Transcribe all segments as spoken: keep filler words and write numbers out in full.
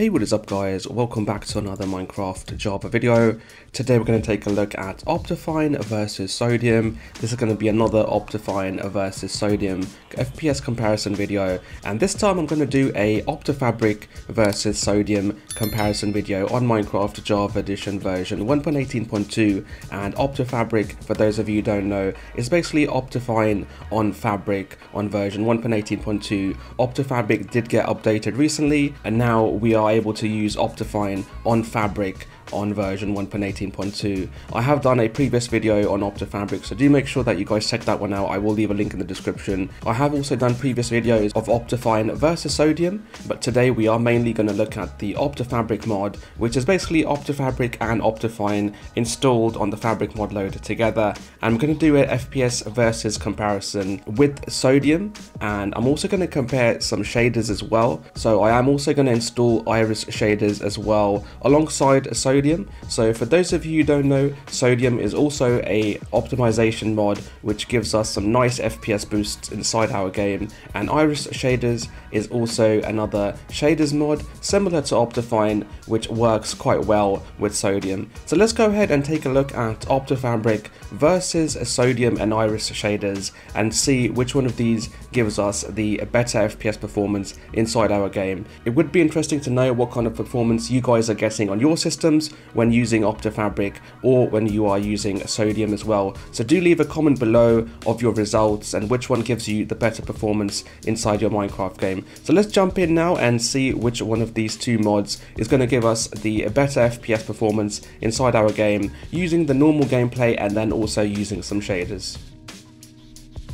Hey, what is up guys, welcome back to another Minecraft Java video. Today we're going to take a look at OptiFine versus Sodium. This is going to be another OptiFine versus Sodium F P S comparison video, and this time I'm going to do a Optifabric versus Sodium comparison video on Minecraft Java Edition version one point eighteen point two. and Optifabric, for those of you who don't know, is basically OptiFine on Fabric on version one point eighteen point two. Optifabric did get updated recently, and now we are able to use OptiFine on Fabric on version one point eighteen point two. I have done a previous video on Optifabric, so do make sure that you guys check that one out. I will leave a link in the description. I have also done previous videos of Optifine versus Sodium, but today we are mainly going to look at the Optifabric mod, which is basically Optifabric and Optifine installed on the Fabric mod loader together. And I'm going to do an F P S versus comparison with Sodium, and I'm also going to compare some shaders as well. So I am also going to install Iris shaders as well alongside Sodium. So for those of you who don't know, Sodium is also a optimization mod which gives us some nice F P S boosts inside our game, and Iris Shaders is also another shaders mod similar to Optifine which works quite well with Sodium. So let's go ahead and take a look at Optifabric versus Sodium and Iris Shaders and see which one of these gives us the better F P S performance inside our game. It would be interesting to know what kind of performance you guys are getting on your systems when using Optifabric or when you are using Sodium as well. So do leave a comment below of your results and which one gives you the better performance inside your Minecraft game. So let's jump in now and see which one of these two mods is going to give us the better F P S performance inside our game using the normal gameplay and then also using some shaders.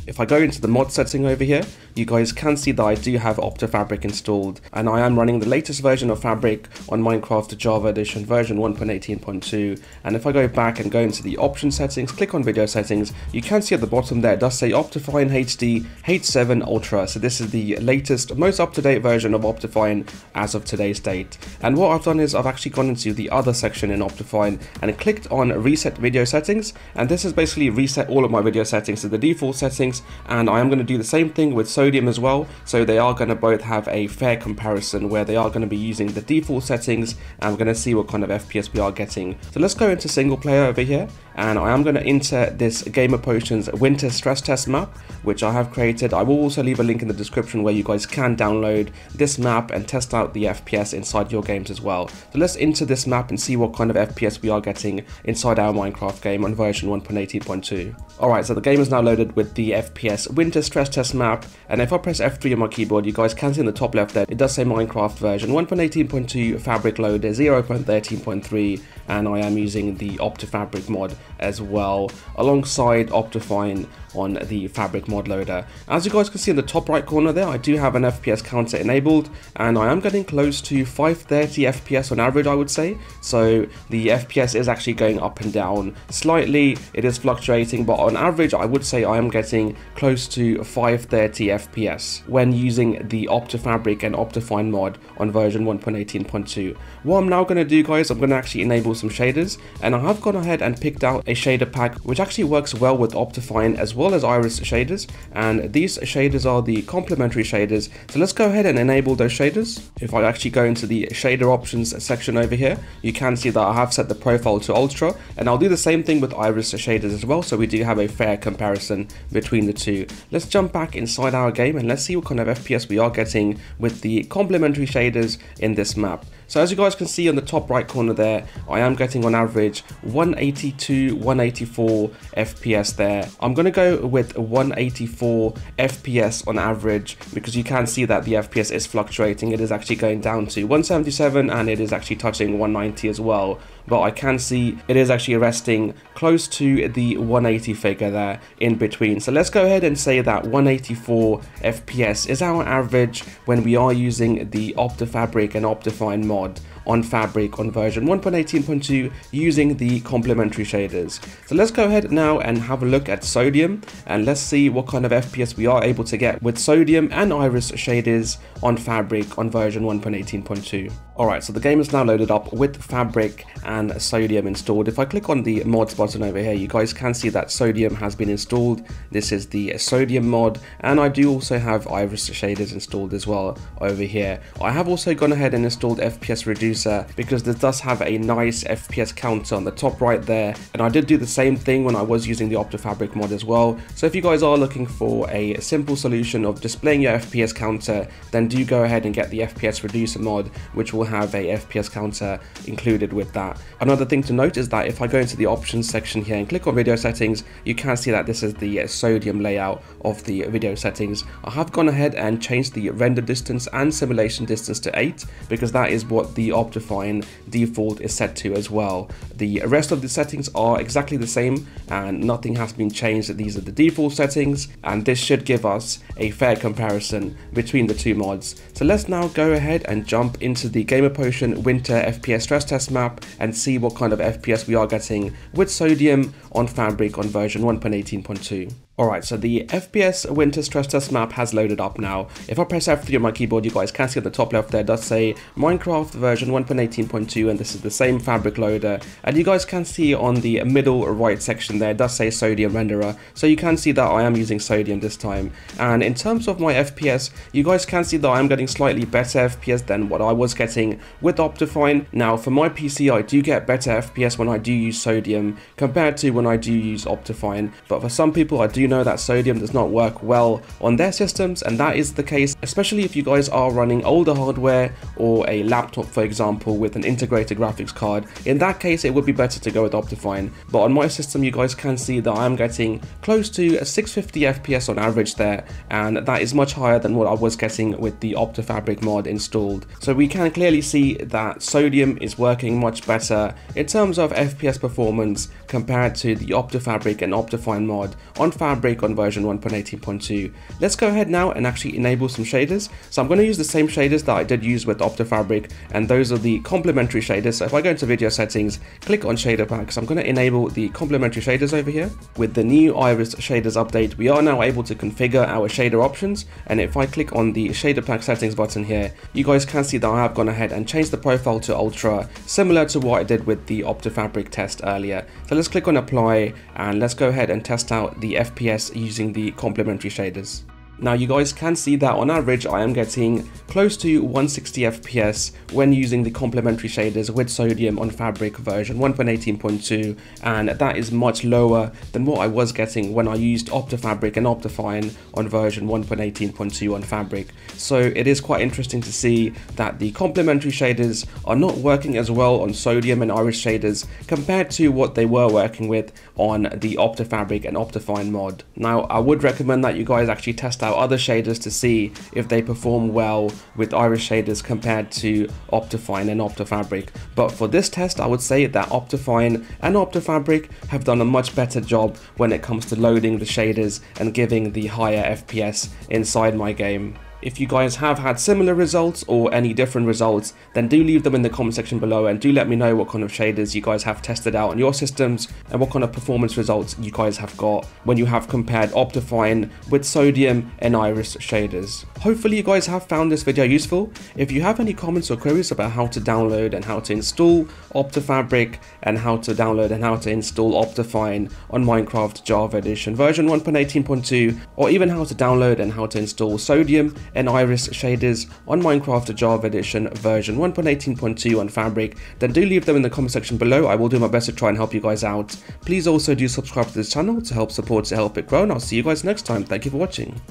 If I go into the mod setting over here, you guys can see that I do have Optifabric installed, and I am running the latest version of Fabric on Minecraft Java Edition version one point eighteen point two. And if I go back and go into the option settings, click on video settings, you can see at the bottom there it does say Optifine H D H seven Ultra. So this is the latest, most up-to-date version of Optifine as of today's date. And what I've done is I've actually gone into the other section in Optifine and clicked on reset video settings, and this is basically reset all of my video settings to the default settings. And I am going to do the same thing with Sodium as well, so they are going to both have a fair comparison where they are going to be using the default settings, and we're going to see what kind of F P S we are getting. So let's go into single player over here, and I am going to enter this GamerPotions winter stress test map which I have created. I will also leave a link in the description where you guys can download this map and test out the F P S inside your games as well. So let's enter this map and see what kind of F P S we are getting inside our Minecraft game on version one point eighteen point two. Alright, so the game is now loaded with the F P S winter stress test map, and And if I press F three on my keyboard, you guys can see in the top left there, it does say Minecraft version one point eighteen point two Fabric Loader zero point thirteen point three, and I am using the Optifabric mod as well, alongside Optifine on the Fabric mod loader. As you guys can see in the top right corner there, I do have an F P S counter enabled, and I am getting close to five thirty F P S on average, I would say. So the F P S is actually going up and down slightly, it is fluctuating, but on average I would say I am getting close to five thirty F P S when using the Optifabric and Optifine mod on version one point eighteen point two. What I'm now going to do guys, I'm going to actually enable some shaders, and I have gone ahead and picked out a shader pack which actually works well with Optifine as well as Iris shaders, and these shaders are the complementary shaders. So let's go ahead and enable those shaders. If I actually go into the shader options section over here, you can see that I have set the profile to ultra, and I'll do the same thing with Iris shaders as well, so we do have a fair comparison between the two. Let's jump back inside our game and let's see what kind of F P S we are getting with the complementary shaders in this map. So as you guys can see on the top right corner there, I am getting on average one eighty-two, one eighty-four F P S there. I'm going to go with one eighty-four F P S on average because you can see that the F P S is fluctuating. It is actually going down to one seventy-seven and it is actually touching one ninety as well. But I can see it is actually resting close to the one eighty figure there in between. So let's go ahead and say that one eighty-four F P S is our average when we are using the Optifabric and Optifine mod on Fabric on version one point eighteen point two using the complementary shaders. So let's go ahead now and have a look at Sodium, and let's see what kind of F P S we are able to get with Sodium and Iris shaders on Fabric on version one point eighteen point two. Alright, so the game is now loaded up with Fabric and Sodium installed. If I click on the mods button over here, you guys can see that Sodium has been installed. This is the Sodium mod, and I do also have Iris shaders installed as well over here. I have also gone ahead and installed F P S reducer because this does have a nice F P S counter on the top right there, and I did do the same thing when I was using the Optifabric mod as well. So if you guys are looking for a simple solution of displaying your F P S counter, then do go ahead and get the F P S reducer mod, which will have a F P S counter included with that. Another thing to note is that if I go into the options section here and click on video settings, you can see that this is the Sodium layout of the video settings. I have gone ahead and changed the render distance and simulation distance to eight because that is what the Optifine default is set to as well. The rest of the settings are exactly the same and nothing has been changed. These are the default settings, and this should give us a fair comparison between the two mods. So let's now go ahead and jump into the GamerPotion winter F P S stress test map and see what kind of F P S we are getting with Sodium on Fabric on version one point eighteen point two. Alright, so the F P S winter stress test map has loaded up now. If I press F three on my keyboard, you guys can see at the top left there does say Minecraft version one point eighteen point two, and this is the same Fabric loader. And you guys can see on the middle right section there does say Sodium renderer, so you can see that I am using Sodium this time. And in terms of my F P S, you guys can see that I am getting slightly better F P S than what I was getting with Optifine. Now for my P C, I do get better F P S when I do use Sodium compared to when I do use Optifine, but for some people I do know that Sodium does not work well on their systems, and that is the case especially if you guys are running older hardware or a laptop, for example, with an integrated graphics card. In that case it would be better to go with Optifine, but on my system you guys can see that I'm getting close to six hundred fifty F P S on average there, and that is much higher than what I was getting with the Optifabric mod installed. So we can clearly see that Sodium is working much better in terms of F P S performance compared to the Optifabric and Optifine mod on Fabric Fabric on version one point eighteen point two. Let's go ahead now and actually enable some shaders. So I'm going to use the same shaders that I did use with Optifabric, and those are the complementary shaders. So if I go into video settings, click on shader packs, I'm going to enable the complementary shaders over here. With the new Iris shaders update, we are now able to configure our shader options, and if I click on the shader pack settings button here, you guys can see that I have gone ahead and changed the profile to ultra, similar to what I did with the Optifabric test earlier. So let's click on apply and let's go ahead and test out the F P S using the complementary shaders. Now you guys can see that on average I am getting close to one hundred sixty F P S when using the complementary shaders with Sodium on Fabric version one point eighteen point two, and that is much lower than what I was getting when I used Optifabric and Optifine on version one point eighteen point two on Fabric. So it is quite interesting to see that the complementary shaders are not working as well on Sodium and Iris shaders compared to what they were working with on the Optifabric and Optifine mod. Now I would recommend that you guys actually test out other shaders to see if they perform well with Iris shaders compared to Optifine and Optifabric, but for this test I would say that Optifine and Optifabric have done a much better job when it comes to loading the shaders and giving the higher F P S inside my game. If you guys have had similar results or any different results, then do leave them in the comment section below, and do let me know what kind of shaders you guys have tested out on your systems and what kind of performance results you guys have got when you have compared Optifine with Sodium and Iris shaders. Hopefully you guys have found this video useful. If you have any comments or queries about how to download and how to install Optifabric and how to download and how to install Optifine on Minecraft Java Edition version one point eighteen point two, or even how to download and how to install Sodium and Iris shaders on Minecraft Java Edition version one point eighteen point two on Fabric, then do leave them in the comment section below. I will do my best to try and help you guys out. Please also do subscribe to this channel to help support to help it grow, and I'll see you guys next time. Thank you for watching.